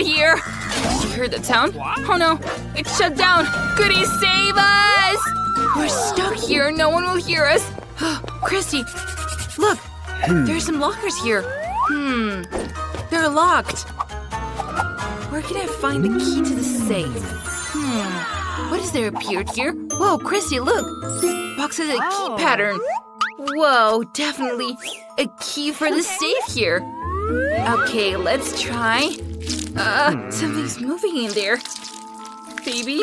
of here! Did you hear the sound? Oh no, it's shut down! Goody, save us! We're stuck here, no one will hear us! Christy, look! There's some lockers here! They're locked! Where can I find the key to the safe? What is there appeared here? Whoa, Christy, look! This box has a key pattern! Whoa, definitely a key for the safe here! Okay, let's try… something's moving in there. Baby?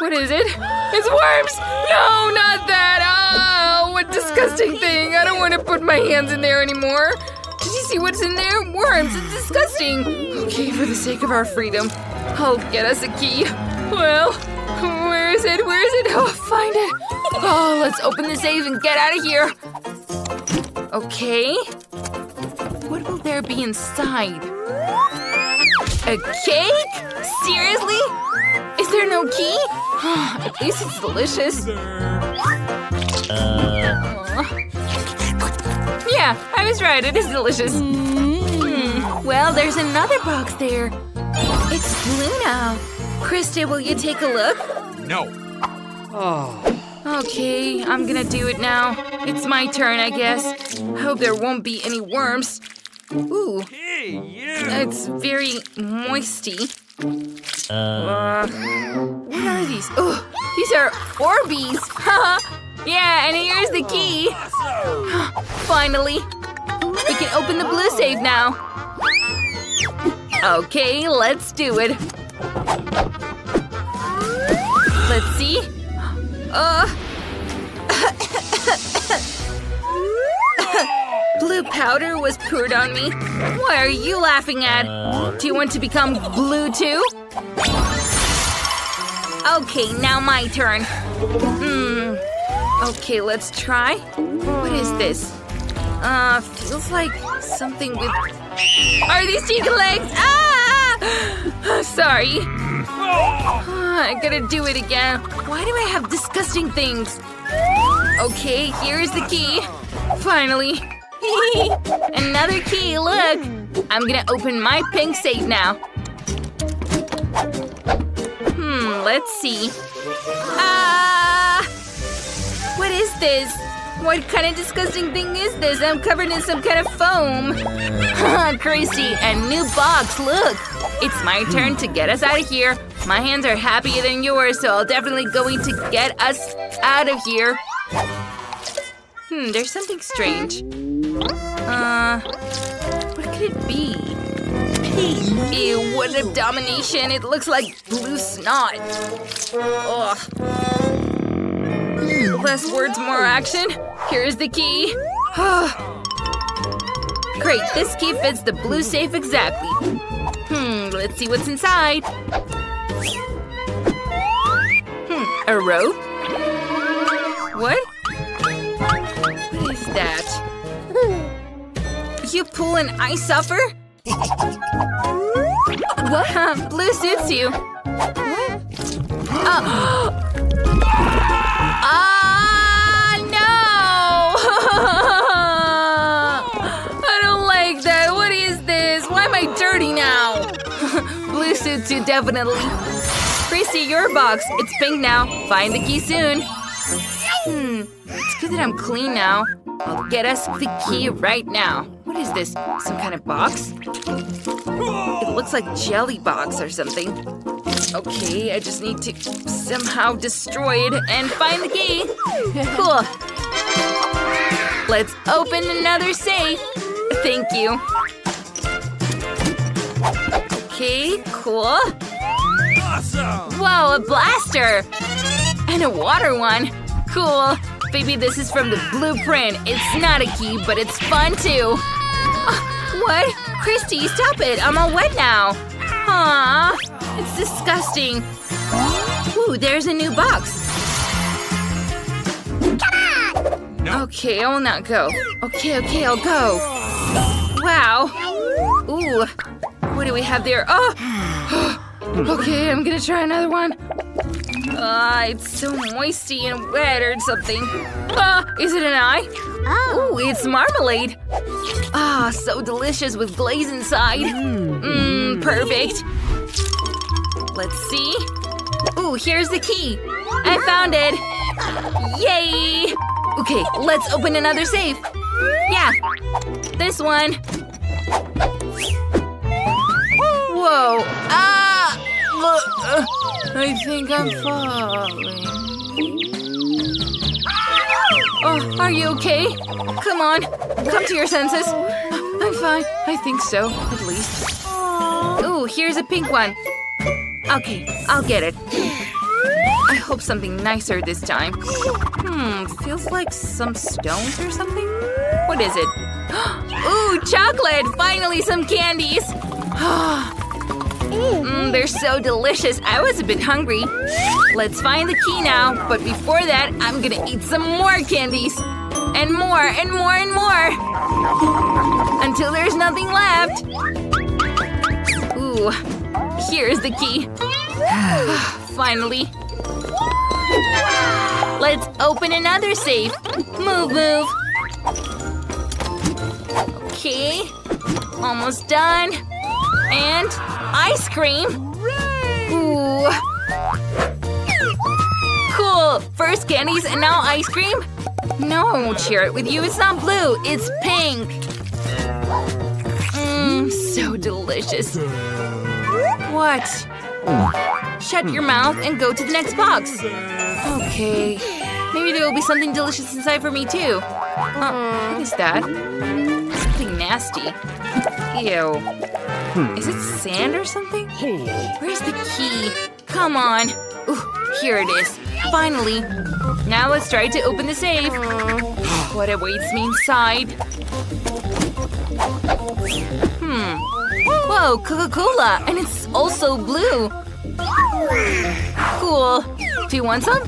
What is it? It's worms! No, not that! Oh, what disgusting thing! I don't want to put my hands in there anymore! Did you see what's in there? Worms! It's disgusting! Okay, for the sake of our freedom, I'll get us a key. Well, where is it? Where is it? Oh, find it! Oh, let's open the safe and get out of here! Okay… what will there be inside? A cake? Seriously? Is there no key? At least it's delicious. Yeah, I was right. It is delicious. Well, there's another box there. It's blue now. Krista, will you take a look? No. Oh. Okay, I'm gonna do it now. It's my turn, I guess. I hope there won't be any worms. Ooh. Hey, it's very moisty. What are these? Oh, these are Orbeez. Yeah, and here's the key. Finally. We can open the blue safe now. Okay, let's do it. Let's see. Blue powder was poured on me. What are you laughing at? Do you want to become blue too? Okay, now my turn. Okay, let's try. What is this? Feels like something with… Are these chicken legs? Ah! Sorry. I gotta do it again. Why do I have disgusting things? Okay, here is the key. Finally. Another key, look! I'm gonna open my pink safe now. Let's see. What is this? What kind of disgusting thing is this? I'm covered in some kind of foam. Crazy, a new box, look! It's my turn to get us out of here. My hands are happier than yours, so I'll definitely going to get us out of here. There's something strange. What could it be? Ew, what abomination! It looks like blue snot. Ugh. Less words, more action. Here's the key. Great, this key fits the blue safe exactly. Let's see what's inside. A rope? What? What is that? You pull and I suffer? What? Blue suits you. What? No! I don't like that. What is this? Why am I dirty now? Blue suits you definitely. Chrissy, your box. It's pink now. Find the key soon. It's good that I'm clean now. I'll get us the key right now. What is this? Some kind of box? It looks like jelly box or something. Okay, I just need to somehow destroy it and find the key. Cool. Let's open another safe. Thank you. Okay, cool. Awesome. Whoa, a blaster! And a water one. Cool. Baby, this is from the blueprint. It's not a key, but it's fun too. What? Christy, stop it. I'm all wet now. Aww. It's disgusting. Ooh, there's a new box. Okay, I will not go. Okay, I'll go. Wow. Ooh. What do we have there? Okay, I'm gonna try another one. It's so moisty and wet or something. Is it an eye? Oh, ooh, it's marmalade. So delicious with glaze inside. I'm perfect. Let's see. Ooh, here's the key. I found it. Yay! Okay, let's open another safe. Yeah, this one. Whoa. I think I'm falling. Oh, are you okay? Come on, come to your senses. I'm fine. I think so, at least. Ooh, here's a pink one. Okay, I'll get it. I hope something nicer this time. Feels like some stones or something? What is it? Ooh, chocolate! Finally some candies! They're so delicious. I was a bit hungry. Let's find the key now. But before that, I'm gonna eat some more candies. And more, and more, and more. Until there's nothing left. Ooh, here's the key. Finally. Let's open another safe. Move, move. Okay. Almost done. And ice cream. Ooh. Cool. First candies and now ice cream? No, I won't share it with you. It's not blue. It's pink. So delicious. What? Shut your mouth and go to the next box. Okay. Maybe there will be something delicious inside for me, too. What is that? Something nasty. Ew. Is it sand or something? Where's the key? Come on. Ooh, here it is. Finally. Now let's try to open the safe. What awaits me inside? Whoa, Coca-Cola! And it's also blue! Cool. Do you want some?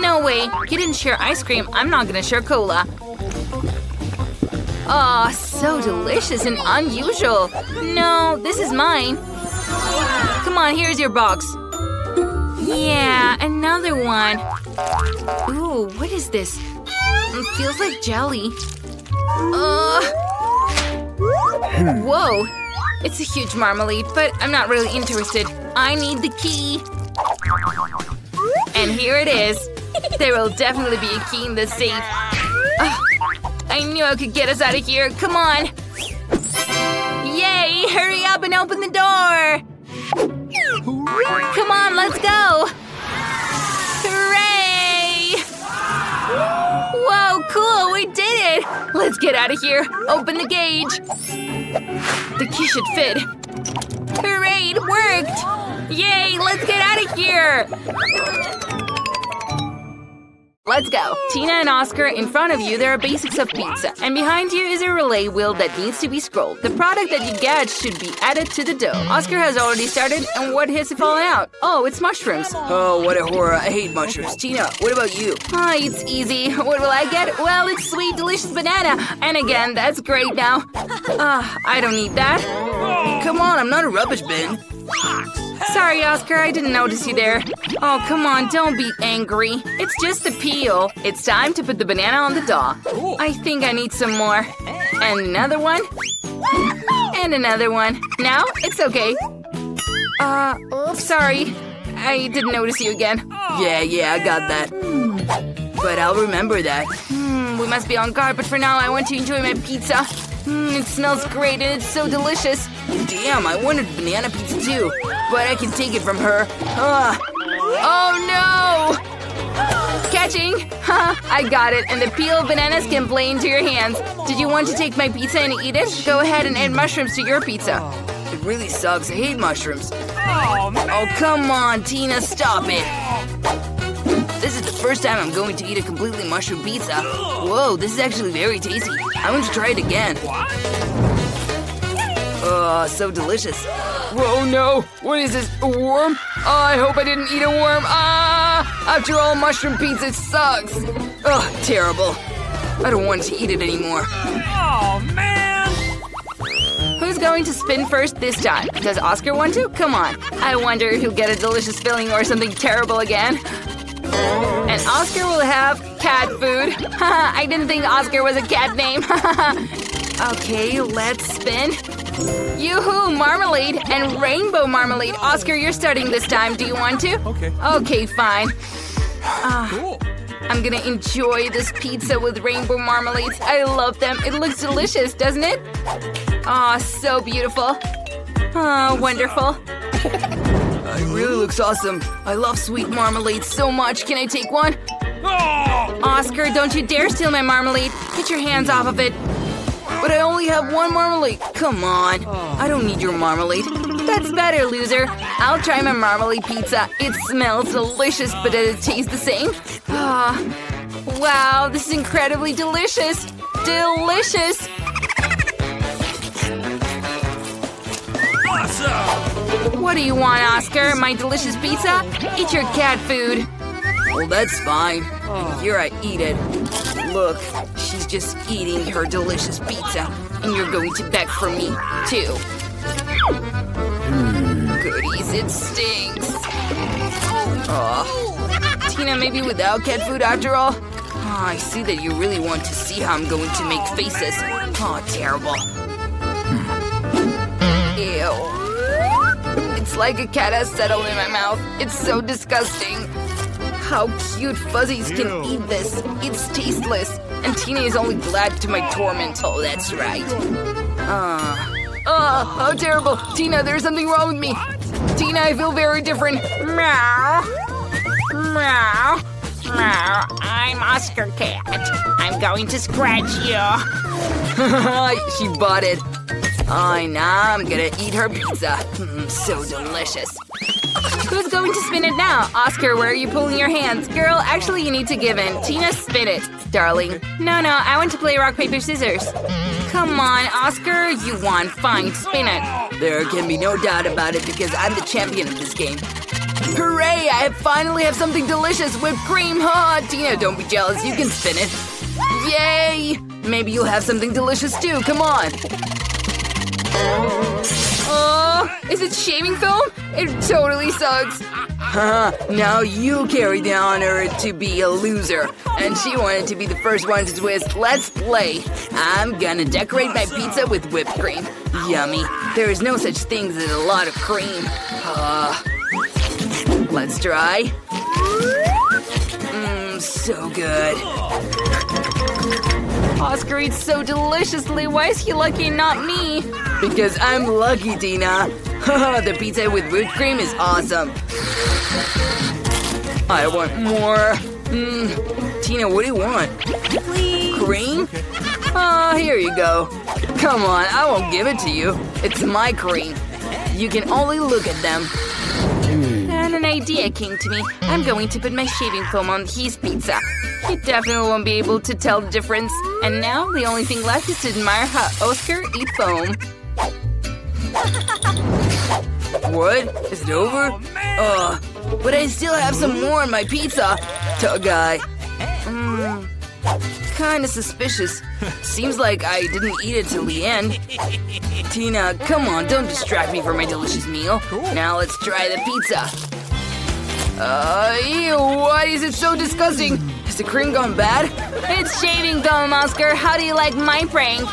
No way. You didn't share ice cream. I'm not gonna share cola. Aw, so delicious and unusual. No, this is mine. Come on, here's your box. Yeah, another one. Ooh, what is this? It feels like jelly. Whoa. It's a huge marmalade, but I'm not really interested. I need the key. And here it is. There will definitely be a key in this safe. I knew I could get us out of here. Come on. Yay! Hurry up and open the door. Come on, let's go. Hooray! Whoa, cool. We did it. Let's get out of here. Open the gauge. The key should fit. Hooray, it worked. Yay! Let's get out of here! Let's go! Tina and Oscar, in front of you there are basics of pizza. And behind you is a relay wheel that needs to be scrolled. The product that you get should be added to the dough. Oscar has already started, and what has fallen out? Oh, it's mushrooms. Oh, what a horror. I hate mushrooms. Tina, what about you? Ah, it's easy. What will I get? Well, it's sweet, delicious banana. And again, that's great now. I don't need that. Come on, I'm not a rubbish bin. Sorry, Oscar, I didn't notice you there. Oh, come on, don't be angry. It's just a peel. It's time to put the banana on the dough. I think I need some more. And another one. And another one. Now, it's okay. Sorry. I didn't notice you again. Yeah, I got that. But I'll remember that. We must be on guard, but for now I want to enjoy my pizza. It smells great and it's so delicious. Damn, I wanted banana pizza too. But I can take it from her. Oh no! Catching! I got it. And the peeled bananas can play into your hands. Did you want to take my pizza and eat it? Go ahead and add mushrooms to your pizza. It really sucks. I hate mushrooms. Oh, come on, Tina. Stop it. This is the first time I'm going to eat a completely mushroom pizza. Whoa, this is actually very tasty. I want to try it again. So delicious. Whoa, no. What is this, a worm? I hope I didn't eat a worm. After all, mushroom pizza sucks. Ugh, terrible. I don't want to eat it anymore. Oh, man. Who's going to spin first this time? Does Oscar want to? Come on. I wonder if he'll get a delicious filling or something terrible again. And Oscar will have cat food. I didn't think Oscar was a cat name. Okay, let's spin. Yoo-hoo, marmalade and rainbow marmalade. Oscar, you're starting this time. Do you want to? Okay. Okay, fine. Cool. I'm gonna enjoy this pizza with rainbow marmalades. I love them. It looks delicious, doesn't it? Aw, so beautiful. Oh, wonderful. It really looks awesome. I love sweet marmalade so much. Can I take one? Oscar, don't you dare steal my marmalade. Get your hands off of it. But I only have one marmalade. Come on. I don't need your marmalade. That's better, loser. I'll try my marmalade pizza. It smells delicious, but does it taste the same? Wow, this is incredibly delicious. Delicious! Awesome! What do you want, Oscar? My delicious pizza? Eat your cat food. Well, that's fine. Here I eat it. Look, she's just eating her delicious pizza. And you're going to beg for me, too. Goodies, it stinks. Oh. Tina, maybe without cat food after all? Oh, I see that you really want to see how I'm going to make faces. Oh, terrible. Ew. It's like a cat has settled in my mouth. It's so disgusting. How cute fuzzies can eat this. It's tasteless. And Tina is only glad to my torment. Oh, that's right. How terrible. Tina, there's something wrong with me. Tina, I feel very different. Meow. Meow. Meow. I'm Oscar Cat. I'm going to scratch you. She bought it. Oh, now I'm gonna eat her pizza. So delicious. Who's going to spin it now? Oscar, where are you pulling your hands? Girl, actually you need to give in. Tina, spin it. Darling. No, I want to play rock, paper, scissors. Come on, Oscar. You won. Fine, spin it. There can be no doubt about it because I'm the champion of this game. Hooray! I finally have something delicious. Whipped cream. Oh, Tina, don't be jealous. You can spin it. Yay! Maybe you'll have something delicious too. Come on. Oh, is it shaving foam? It totally sucks. Now you carry the honor to be a loser. And she wanted to be the first one to twist. Let's play. I'm gonna decorate my pizza with whipped cream. Yummy. There is no such thing as a lot of cream. Let's try. So good. Oscar eats so deliciously. Why is he lucky and not me? Because I'm lucky, Tina. The pizza with whipped cream is awesome. I want more. Tina, what do you want? Please. Cream? Oh, here you go. Come on, I won't give it to you. It's my cream. You can only look at them. And an idea came to me. I'm going to put my shaving foam on his pizza. He definitely won't be able to tell the difference. And now, the only thing left is to admire how Oscar eats foam. What? Is it over? But I still have some more on my pizza. Tough guy. Kinda suspicious. Seems like I didn't eat it till the end. Tina, come on, don't distract me from my delicious meal. Now let's try the pizza. Ew, why is it so disgusting? Has the cream gone bad? It's shaving gum, Oscar. How do you like my prank?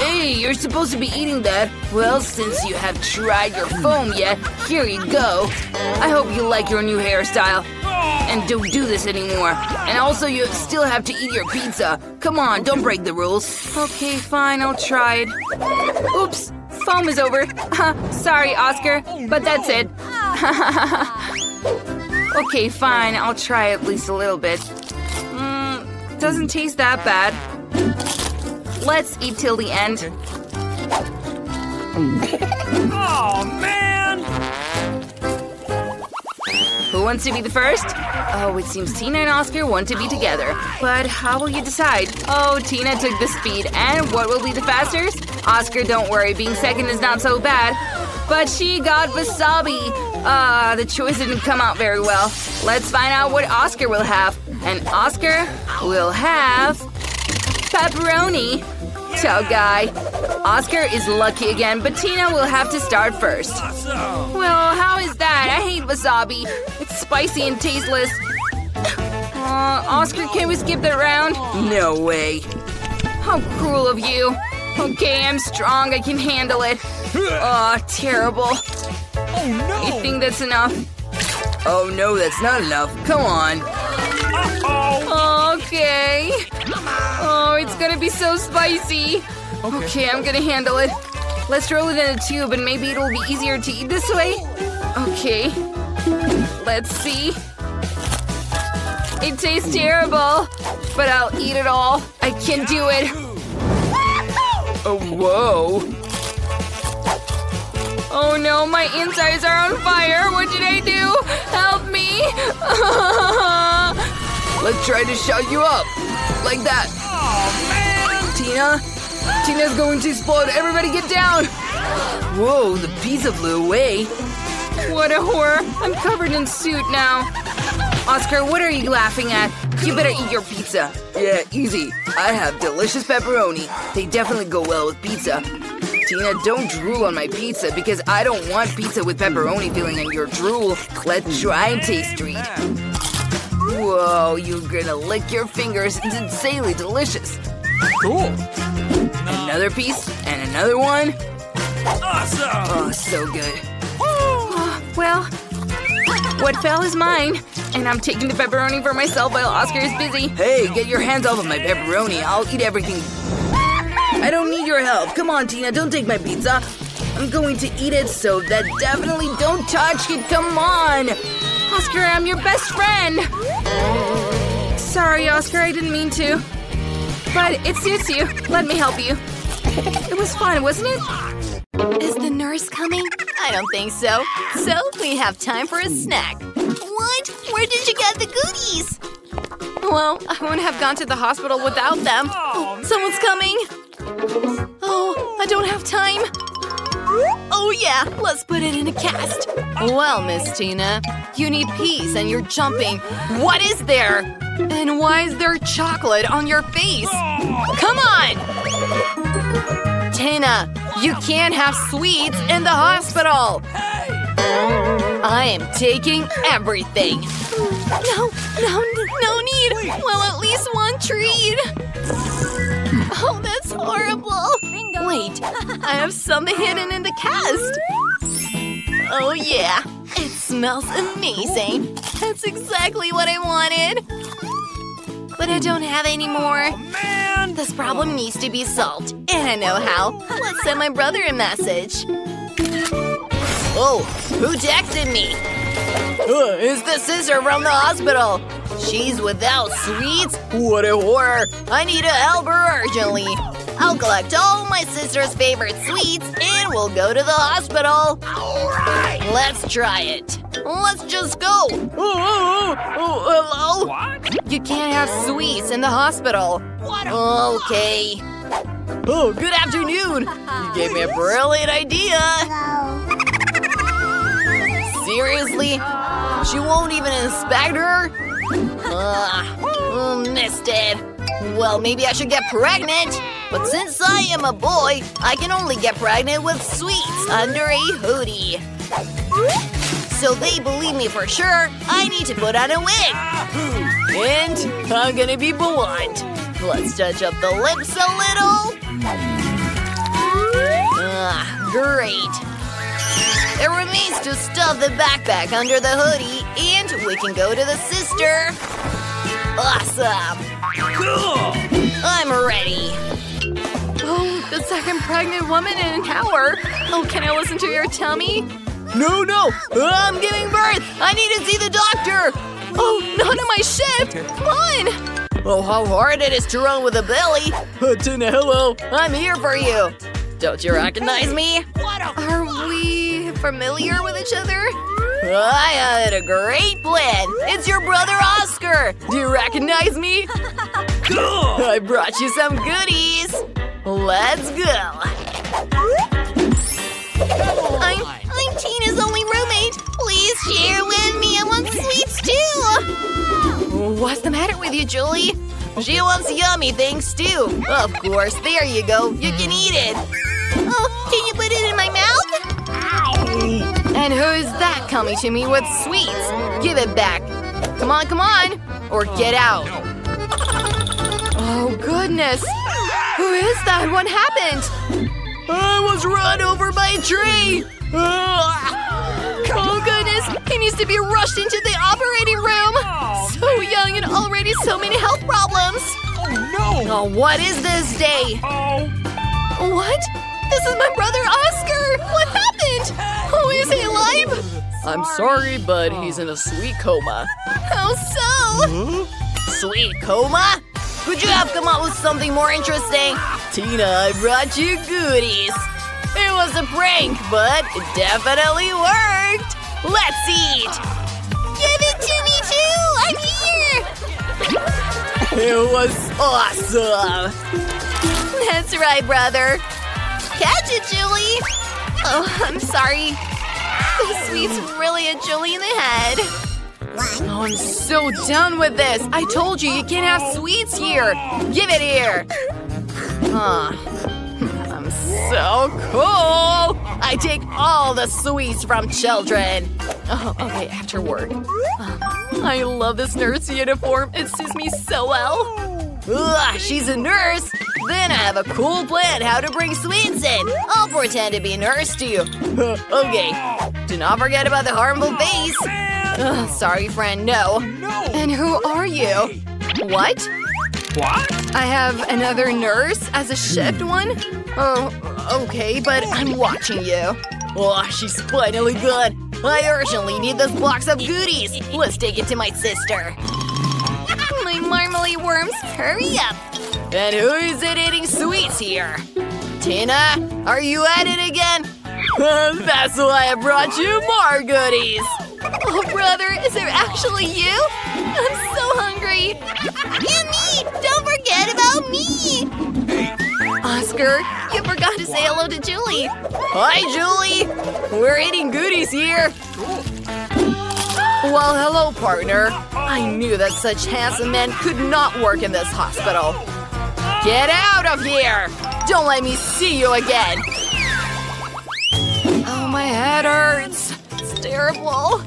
Hey, you're supposed to be eating that. Well, since you have tried your foam yet, here you go. I hope you like your new hairstyle. And don't do this anymore. And also, you still have to eat your pizza. Come on, don't break the rules. Okay, fine, I'll try it. Oops, foam is over. Sorry, Oscar, but that's it. Okay, fine, I'll try at least a little bit. Doesn't taste that bad. Let's eat till the end. Oh, man! Who wants to be the first? Oh, it seems Tina and Oscar want to be together. But how will you decide? Oh, Tina took the speed. And what will be the fastest? Oscar, don't worry. Being second is not so bad. But she got wasabi. The choice didn't come out very well. Let's find out what Oscar will have. And Oscar will have… pepperoni. Tough guy. Oscar is lucky again, but Tina will have to start first. Well, how is that? I hate wasabi. It's spicy and tasteless. Oscar, can we skip that round? No way. How cruel of you. Okay, I'm strong. I can handle it. Oh, terrible. Oh, no. You think that's enough? Oh, no, that's not enough. Come on. Uh-oh. Okay. Oh, it's gonna be so spicy. Okay, I'm gonna handle it. Let's roll it in a tube and maybe it'll be easier to eat this way. Okay. Let's see. It tastes terrible, but I'll eat it all. I can do it. Oh, whoa. Oh no, my insides are on fire! What did I do? Help me! Let's try to shout you up! Like that! Oh man! Tina's going to explode! Everybody get down! Whoa, the pizza blew away! What a horror! I'm covered in soot now! Oscar, what are you laughing at? You better eat your pizza! Yeah, easy! I have delicious pepperoni! They definitely go well with pizza! Tina, don't drool on my pizza because I don't want pizza with pepperoni filling in your drool. Let's try and taste treat. Whoa, you're gonna lick your fingers. It's insanely delicious. Cool. Another piece and another one. Awesome. Oh, so good. Well, what fell is mine. And I'm taking the pepperoni for myself while Oscar is busy. Hey, get your hands off of my pepperoni. I'll eat everything. I don't need your help. Come on, Tina, don't take my pizza. I'm going to eat it, so that definitely don't touch it. Come on. Oscar, I'm your best friend. Sorry, Oscar, I didn't mean to. But it suits you. Let me help you. It was fun, wasn't it? Is the nurse coming? I don't think so. So we have time for a snack. What? Where did you get the goodies? Well, I wouldn't have gone to the hospital without them. Oh, someone's coming. Oh, I don't have time. Oh, yeah, let's put it in a cast. Well, Miss Tina, you need peace and you're jumping. What is there? And why is there chocolate on your face? Come on! Tina, you can't have sweets in the hospital. I am taking everything. No need. Well, at least one treat. Oh, that's horrible. Bingo. Wait, I have something hidden in the cast. Oh, yeah. It smells amazing. That's exactly what I wanted. But I don't have any more. Oh, man. This problem needs to be solved. And I know how. Let's send my brother a message. Oh, who texted me? It's the sister from the hospital. She's without sweets? What a horror! I need to help her urgently. I'll collect all my sister's favorite sweets and we'll go to the hospital. All right! Let's try it. Let's just go. Oh, hello? What? You can't have sweets in the hospital. What? Okay. Oh, good afternoon. You gave me a brilliant idea. Seriously? She won't even inspect her? Missed it. Well, maybe I should get pregnant. But since I am a boy, I can only get pregnant with sweets under a hoodie. So they believe me for sure, I need to put on a wig. And I'm gonna be blonde. Let's touch up the lips a little. Great. It remains to stuff the backpack under the hoodie, and we can go to the sister. Awesome! Cool! I'm ready. Oh, the second pregnant woman in an hour. Oh, can I listen to your tummy? No! I'm giving birth! I need to see the doctor! Oh, not on my shift! Come on! Oh, how hard it is to run with a belly! Tina, hello! I'm here for you! Don't you recognize me? Are we familiar with each other? I had a great plan. It's your brother Oscar. Do you recognize me? Cool. I brought you some goodies. Let's go. I'm Tina's only roommate. Please share with me. I want sweets too. What's the matter with you, Julie? She wants yummy things too. Of course. There you go. You can eat it. Oh, can you put it in my mouth? Ow. And who's that coming to me with sweets? Give it back. Come on, or get out. Oh, goodness. Who is that? What happened? I was run over by a tree! Oh, goodness! He needs to be rushed into the operating room! So young and already so many health problems! Oh, no! Oh, what is this day? Uh-oh. What? This is my brother Oscar! What happened? Oh, is he alive? I'm sorry, but he's in a sweet coma. How so? Huh? Sweet coma? Could you have come up with something more interesting? Tina, I brought you goodies. It was a prank, but it definitely worked. Let's eat. Give it to me, too. I'm here. It was awesome. That's right, brother. Catch it, Julie. Oh, I'm sorry. This sweet's really a Julie in the head. Oh, I'm so done with this. I told you, you can't have sweets here. Give it here. Huh. I'm so cool. I take all the sweets from children. Oh, okay, after work. I love this nurse uniform. It suits me so well. Ugh, she's a nurse. Then I have a cool plan how to bring sweets in. I'll pretend to be a nurse to you. Okay. Do not forget about the harmful face. Sorry, friend, no. And who are you? What? What? I have another nurse as a shift one? Oh, okay, but I'm watching you. Oh, she's finally good. I urgently need this box of goodies. Let's take it to my sister. My marmalade worms, hurry up. And who is it eating sweets here? Tina, are you at it again? That's why I brought you more goodies. Oh, brother, is there actually you? I'm so hungry. And me! Don't forget about me! Oscar, you forgot to say hello to Julie. Hi, Julie. We're eating goodies here. Well, hello, partner. I knew that such handsome men could not work in this hospital. Get out of here! Don't let me see you again! Oh, my head hurts. It's terrible.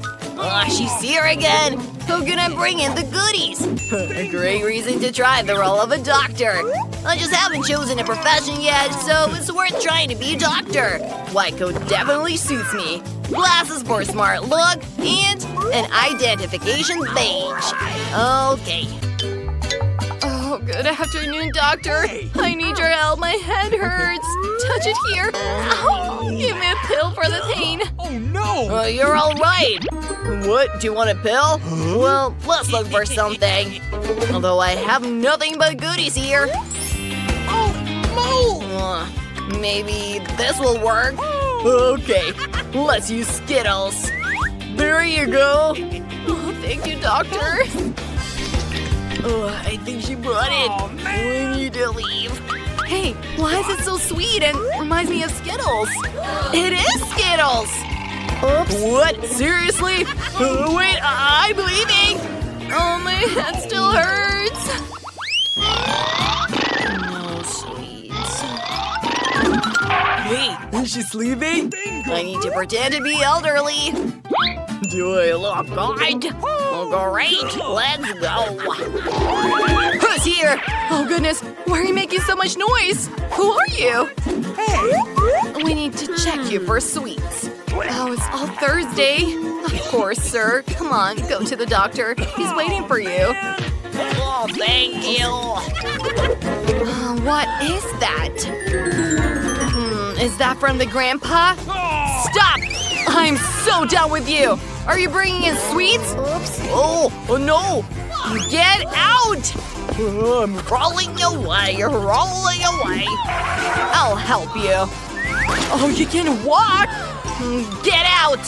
Oh, she's here again. Who can I bring in the goodies? A great reason to try the role of a doctor. I just haven't chosen a profession yet, so it's worth trying to be a doctor. White coat definitely suits me. Glasses for a smart look, and an identification badge. Okay. Oh, good afternoon, doctor. I need your help. My head hurts. Touch it here. Ow! Give me a pill for the pain. Oh, no! You're all right. What? Do you want a pill? Huh? Well, let's look for something. Although I have nothing but goodies here. Oh, no! Maybe this will work. Okay, let's use Skittles. There you go. Oh, thank you, doctor. Oh, I think she brought it. We need to leave. Hey, why is it so sweet and reminds me of Skittles? It is Skittles! Oops. What? Seriously? Wait, I'm leaving! Oh, my head still hurts. No sweets. Wait, is she sleeping? I need to pretend to be elderly. Do I look good? Great, let's go. Who's here? Oh, goodness, why are you making so much noise? Who are you? Hey. We need to check you for sweets. Oh, it's all Thursday. Of course, sir. Come on, go to the doctor. He's waiting for you. Oh, thank you. What is that? Is that from the grandpa? Stop! I'm so done with you! Are you bringing in sweets? Oops. Oh, no! Get out! I'm rolling away, you're rolling away. I'll help you. Oh, you can walk! Get out!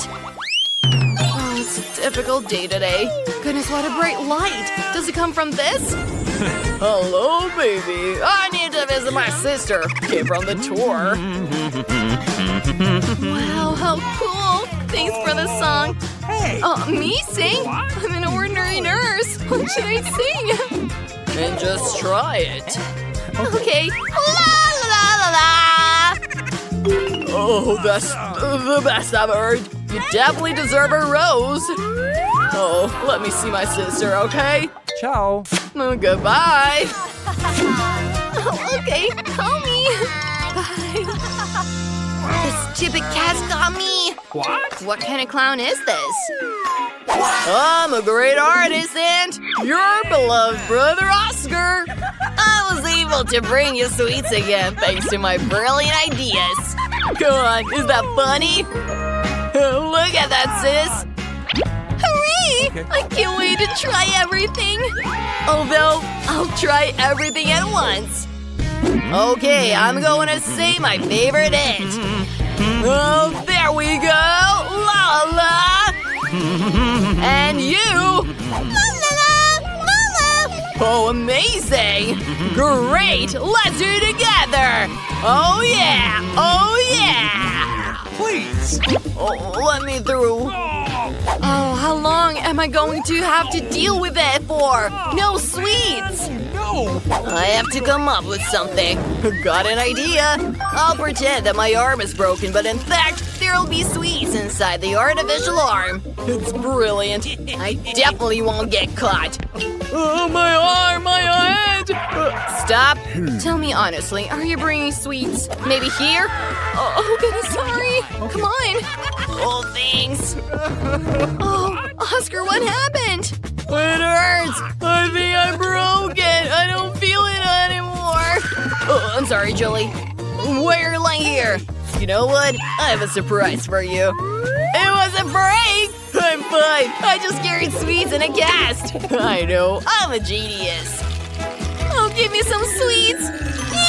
Oh, it's a difficult day today. Goodness, what a bright light! Does it come from this? Hello, baby. I need to visit my sister. Came from the tour. Wow, how cool! Thanks for the song. Hey. Me sing? I'm an ordinary nurse. What should I sing? And just try it. Okay. La la la la la. Oh, that's the best I've heard. You definitely deserve a rose. Oh, let me see my sister, okay? Ciao. Oh, goodbye. Okay, call me. Bye. Chippy-Cat's got me! What? What kind of clown is this? What? I'm a great artist and your beloved brother Oscar! I was able to bring you sweets again thanks to my brilliant ideas! Go on, is that funny? Look at that, sis! Hooray! Okay. I can't wait to try everything! Although, I'll try everything at once! Okay, I'm going to say my favorite hit! Oh, there we go! La la! And you! La la la! La la! Oh, amazing! Great! Let's do it together! Oh yeah! Oh yeah! Please! Oh, let me through! Oh, how long am I going to have to deal with it for? No sweets! I have to come up with something. Got an idea. I'll pretend that my arm is broken, but in fact, there'll be sweets inside the artificial arm. It's brilliant. I definitely won't get caught. Oh, my arm, my head! Stop. Tell me honestly, are you bringing sweets? Maybe here? Oh, goodness, sorry. Come on. Oh, thanks. Oh, Oscar, what happened? It hurts! I think I'm broken! I don't feel it anymore! Oh, I'm sorry, Julie. Why are you lying here? You know what? I have a surprise for you. It wasn't break! I'm fine! I just carried sweets in a cast! I know, I'm a genius! Oh, give me some sweets!